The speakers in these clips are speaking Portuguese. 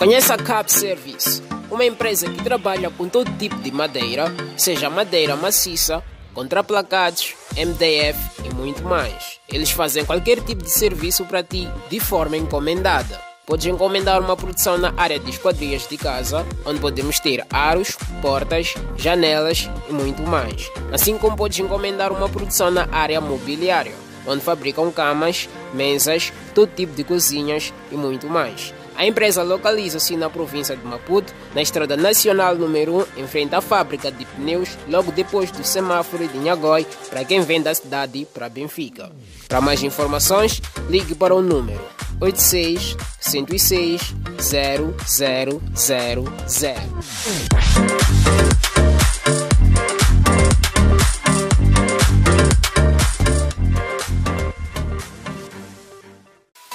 Conheça a Cap Service, uma empresa que trabalha com todo tipo de madeira, seja madeira maciça, contraplacados, MDF e muito mais. Eles fazem qualquer tipo de serviço para ti de forma encomendada. Podes encomendar uma produção na área de esquadrias de casa, onde podemos ter aros, portas, janelas e muito mais. Assim como podes encomendar uma produção na área mobiliária, onde fabricam camas, mesas, todo tipo de cozinhas e muito mais. A empresa localiza-se na província de Maputo, na estrada nacional número 1, em frente à fábrica de pneus, logo depois do semáforo de Inhagoi, para quem vem da cidade para Benfica. Para mais informações, ligue para o número 86 106 0000.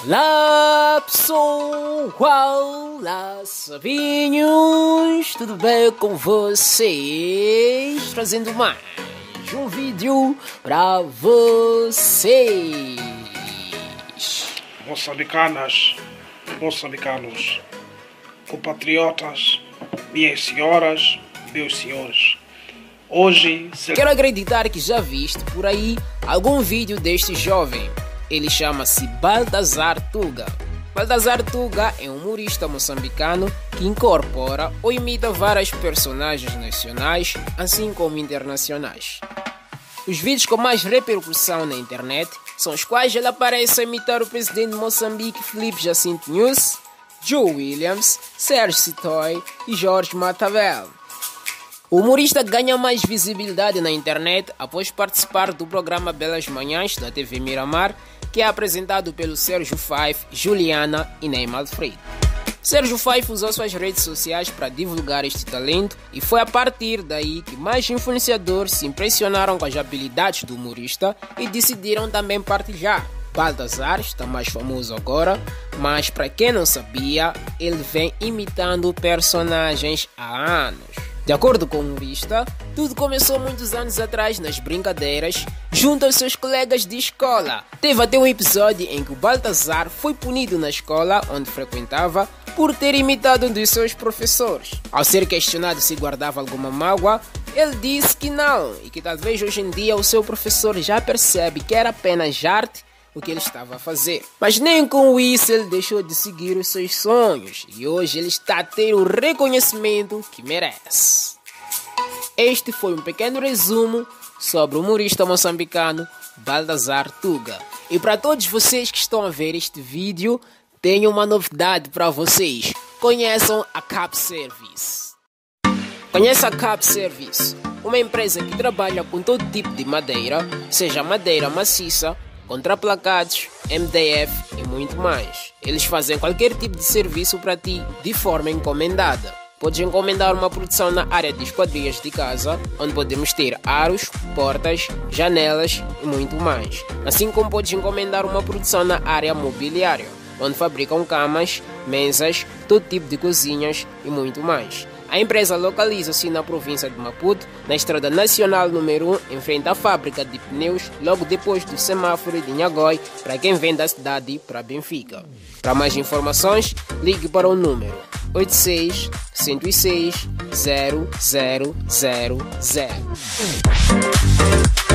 Olá pessoal, olá sabinhos, tudo bem com vocês? Trazendo mais um vídeo para vocês. Moçambicanas, moçambicanos, compatriotas, minhas senhoras, meus senhores. Hoje... Quero acreditar que já viste por aí algum vídeo deste jovem. Ele chama-se Bhaltazar Tugha. Bhaltazar Tugha é um humorista moçambicano que incorpora ou imita vários personagens nacionais, assim como internacionais. Os vídeos com mais repercussão na internet são os quais ele aparece a imitar o presidente de Moçambique, Filipe Jacinto Nyusi, Joe Williams, Serge Citoy e Jorge Matabel. O humorista ganha mais visibilidade na internet após participar do programa Belas Manhãs da TV Miramar, que é apresentado pelo Sérgio Fife, Juliana e Neymar Freire. Sérgio Fife usou suas redes sociais para divulgar este talento e foi a partir daí que mais influenciadores se impressionaram com as habilidades do humorista e decidiram também partilhar. Bhaltazar está mais famoso agora, mas para quem não sabia, ele vem imitando personagens há anos. De acordo com o Vista, tudo começou muitos anos atrás nas brincadeiras junto aos seus colegas de escola. Teve até um episódio em que o Bhaltazar foi punido na escola onde frequentava por ter imitado um dos seus professores. Ao ser questionado se guardava alguma mágoa, ele disse que não e que talvez hoje em dia o seu professor já percebe que era apenas arte o que ele estava a fazer. Mas nem com isso ele deixou de seguir os seus sonhos e hoje ele está a ter o reconhecimento que merece. Este foi um pequeno resumo sobre o humorista moçambicano Bhaltazar Tugha. E para todos vocês que estão a ver este vídeo, tenho uma novidade para vocês. Conheçam a Cap Service. Conheça a Cap Service, uma empresa que trabalha com todo tipo de madeira, seja madeira maciça, contraplacados, MDF e muito mais. Eles fazem qualquer tipo de serviço para ti de forma encomendada. Podes encomendar uma produção na área de esquadrias de casa, onde podemos ter aros, portas, janelas e muito mais. Assim como podes encomendar uma produção na área mobiliária, onde fabricam camas, mesas, todo tipo de cozinhas e muito mais. A empresa localiza-se na província de Maputo, na estrada nacional número 1, em frente à fábrica de pneus, logo depois do semáforo de Inhagoi, para quem vem da cidade para Benfica. Para mais informações, ligue para o número 86 106 0000.